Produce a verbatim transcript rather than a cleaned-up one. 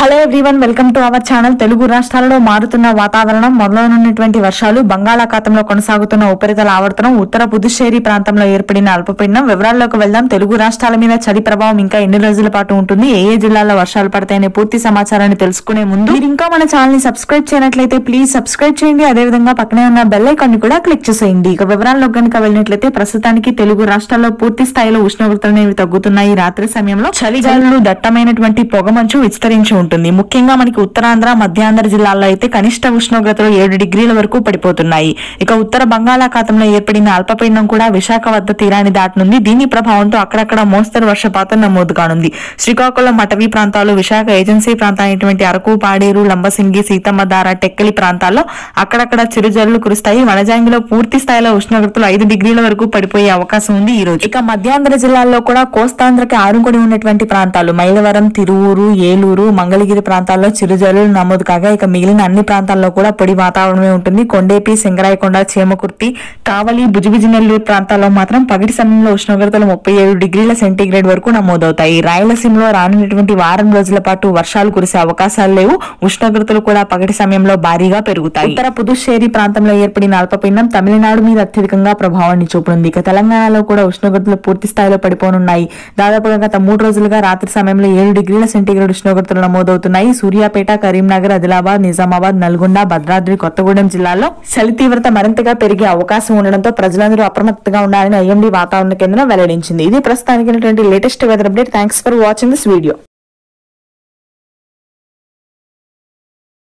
Hello everyone, welcome to our channel. Telugu రాష్ట్రాలలో మారుతున్న వాతావరణం, మొదలైనటువంటి వర్షాలు, బంగాళాఖాతంలో కొనసాగుతున్న ఉపరితల ఆవర్తనం, ఉత్తర పుదుచ్చేరి ప్రాంతంలో ఏర్పడిన అల్పపీడనం వివరాల్లోకి వెళ్దాం. తెలుగు రాష్ట్రాల మీద చలి ప్రభావం ఇంకా ఎన్ని రోజుల పాటు ఉంటుంది, ఏ ఏ జిల్లాల్లో వర్షాలు పడతాయనే పూర్తి సమాచారాన్ని తెలుసుకునే ముందు మీరు ఇంకా మన ఛానల్ ని సబ్స్క్రైబ్ చేయనట్లయితే ప్లీజ్ సబ్స్క్రైబ్ చేయండి. అదేవిధంగా పక్కనే ఉన్న బెల్ ఐకాన్ ని కూడా క్లిక్ చేసేయండి. ఇక వివరాల్లో గనుక వెళ్ళినట్లయితే ప్రస్తుతానికి తెలుగు రాష్ట్రాల్లో పూర్తి స్థాయిలో ఉష్ణోగ్రతలు అనేవి తగ్గుతున్నాయి. రాత్రి సమయంలో చలిగాలులు, దట్టమైనటువంటి పొగమంచు విస్తరించి ఉంటుంది. ముఖ్యంగా మనకి ఉత్తరాంధ్ర, మధ్యాంధ్ర జిల్లాల్లో అయితే కనిష్ట ఉష్ణోగ్రతలు ఏడు డిగ్రీల వరకు పడిపోతున్నాయి. ఇక ఉత్తర బంగాళాఖాతంలో ఏర్పడిన అల్పపీడనం కూడా విశాఖ వద్ద తీరాన్ని దాటనుంది. దీని ప్రభావంతో అక్కడక్కడ మోస్తరు వర్షపాతం నమోదు కానుంది. శ్రీకాకుళం, అటవీ ప్రాంతాలు, విశాఖ ఏజెన్సీ ప్రాంతాలైనటువంటి అరకు, పాడేరు, లంబసింగి, సీతమ్మధార, టెక్కలి ప్రాంతాల్లో అక్కడక్కడ చిరుజల్లు కురుస్తాయి. వనజాంగిలో పూర్తి స్థాయిలో ఉష్ణోగ్రతలు ఐదు డిగ్రీల వరకు పడిపోయే అవకాశం ఉంది ఈ రోజు. ఇక మధ్యాంధ్ర జిల్లాల్లో కూడా కోస్తాంధ్రకి ఆరుంకొని ఉన్నటువంటి ప్రాంతాలు మైలవరం, తిరువూరు, ఏలూరు, మంగళగిరి ప్రాంతాల్లో చిరుజల్లులు నమోదు కాగా ఇక మిగిలిన అన్ని ప్రాంతాల్లో కూడా పొడి వాతావరణమే ఉంటుంది. కొండేపి, సింగరాయకొండ, చేమకుర్తి, కావలి, భుజబిజినెల్లూరు ప్రాంతాల్లో మాత్రం పగటి సమయంలో ఉష్ణోగ్రతలు ముప్పై ఏడు డిగ్రీల సెంటీగ్రేడ్ వరకు నమోదవుతాయి. రాయలసీమలో రానున్నటువంటి వారం రోజుల పాటు వర్షాలు కురిసే అవకాశాలు లేవు. ఉష్ణోగ్రతలు కూడా పగటి సమయంలో భారీగా పెరుగుతాయి. ఉత్తర పుదుచ్చేరి ప్రాంతంలో ఏర్పడిన అల్పపీడనం తమిళనాడు మీద అత్యధికంగా ప్రభావాన్ని చూపనుంది. ఇక తెలంగాణలో కూడా ఉష్ణోగ్రతలు పూర్తి స్థాయిలో పడిపోనున్నాయి. దాదాపుగా గత మూడు రోజులుగా రాత్రి సమయంలో ఏడు డిగ్రీల సెంటీగ్రేడ్ ఉష్ణోగ్రతలు నమోదవుతున్నాయి. సూర్యాపేట, కరీంనగర్, ఆదిలాబాద్, నిజామాబాద్, నల్గొండ, భద్రాద్రి కొత్తగూడెం జిల్లాల్లో చలి తీవ్రత మరింతగా పెరిగే అవకాశం ఉండడంతో ప్రజలందరూ అప్రమత్తంగా ఉండాలని ఐఎండీ వాతావరణ కేంద్రం వెల్లడించింది. ఇది ప్రస్తుతానికి latest weather update. Thanks for watching this video.